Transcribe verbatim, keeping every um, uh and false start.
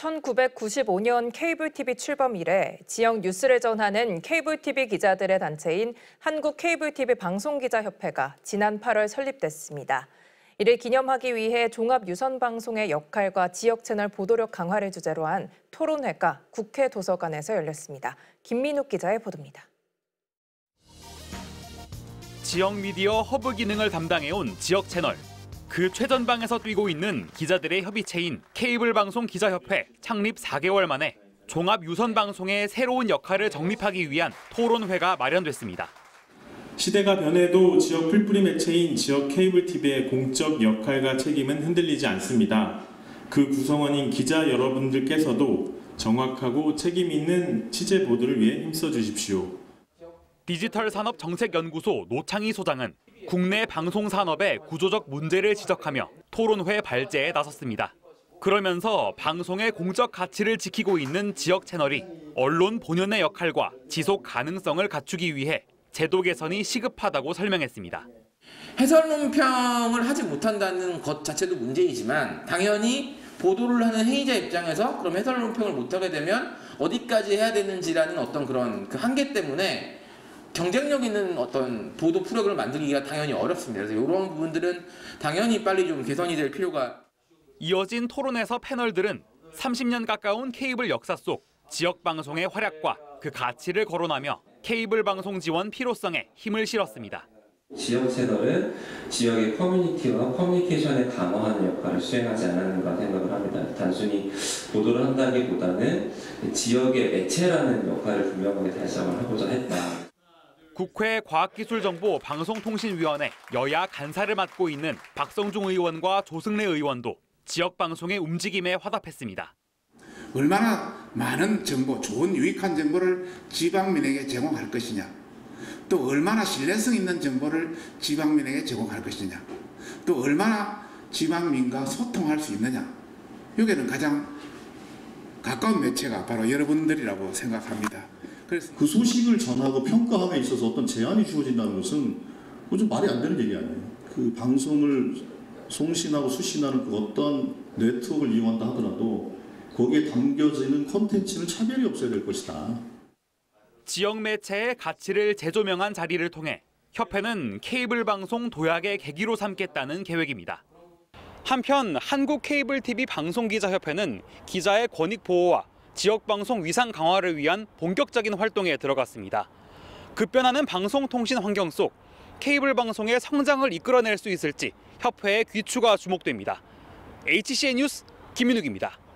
천구백구십오 년 케이블티비 출범 이래 지역 뉴스를 전하는 케이블티비 기자들의 단체인 한국케이블티비 방송기자협회가 지난 팔월 설립됐습니다. 이를 기념하기 위해 종합유선방송의 역할과 지역채널 보도력 강화를 주제로 한 토론회가 국회 도서관에서 열렸습니다. 김민욱 기자의 보도입니다. 지역 미디어 허브 기능을 담당해온 지역채널. 그 최전방에서 뛰고 있는 기자들의 협의체인 케이블방송기자협회 창립 사 개월 만에 종합유선방송의 새로운 역할을 정립하기 위한 토론회가 마련됐습니다. 시대가 변해도 지역 풀뿌리 매체인 지역 케이블티비의 공적 역할과 책임은 흔들리지 않습니다. 그 구성원인 기자 여러분들께서도 정확하고 책임 있는 취재 보도를 위해 힘써 주십시오. 디지털산업정책연구소 노창희 소장은 국내 방송산업의 구조적 문제를 지적하며 토론회 발제에 나섰습니다. 그러면서 방송의 공적 가치를 지키고 있는 지역 채널이 언론 본연의 역할과 지속 가능성을 갖추기 위해 제도 개선이 시급하다고 설명했습니다. 해설 논평을 하지 못한다는 것 자체도 문제이지만 당연히 보도를 하는 행위자 입장에서 그럼 해설 논평을 못하게 되면 어디까지 해야 되는지라는 어떤 그런 그 한계 때문에 경쟁력 있는 어떤 보도 프로그램을 만들기가 당연히 어렵습니다. 그래서 이런 부분들은 당연히 빨리 좀 개선이 될 필요가. 이어진 토론에서 패널들은 삼십 년 가까운 케이블 역사 속 지역 방송의 활약과 그 가치를 거론하며 케이블 방송 지원 필요성에 힘을 실었습니다. 지역 채널은 지역의 커뮤니티와 커뮤니케이션에 강화하는 역할을 수행하지 않았는가 생각을 합니다. 단순히 보도를 한다기보다는 지역의 매체라는 역할을 분명하게 달성을 하고자 했다. 국회 과학기술정보방송통신위원회 여야 간사를 맡고 있는 박성중 의원과 조승래 의원도 지역방송의 움직임에 화답했습니다. 얼마나 많은 정보, 좋은 유익한 정보를 지방민에게 제공할 것이냐. 또 얼마나 신뢰성 있는 정보를 지방민에게 제공할 것이냐. 또 얼마나 지방민과 소통할 수 있느냐. 여기에는 가장 가까운 매체가 바로 여러분들이라고 생각합니다. 그 소식을 전하고 평가함에 있어서 어떤 제한이 주어진다는 것은 좀 말이 안 되는 얘기 아니에요. 그 방송을 송신하고 수신하는 그 어떤 네트워크를 이용한다 하더라도 거기에 담겨지는 콘텐츠는 차별이 없어야 될 것이다. 지역 매체의 가치를 재조명한 자리를 통해 협회는 케이블 방송 도약의 계기로 삼겠다는 계획입니다. 한편 한국케이블티비 방송기자협회는 기자의 권익 보호와 지역방송 위상 강화를 위한 본격적인 활동에 들어갔습니다. 급변하는 방송통신 환경 속 케이블 방송의 성장을 이끌어낼 수 있을지 협회의 귀추가 주목됩니다. 에이치씨엔 뉴스 김민욱입니다.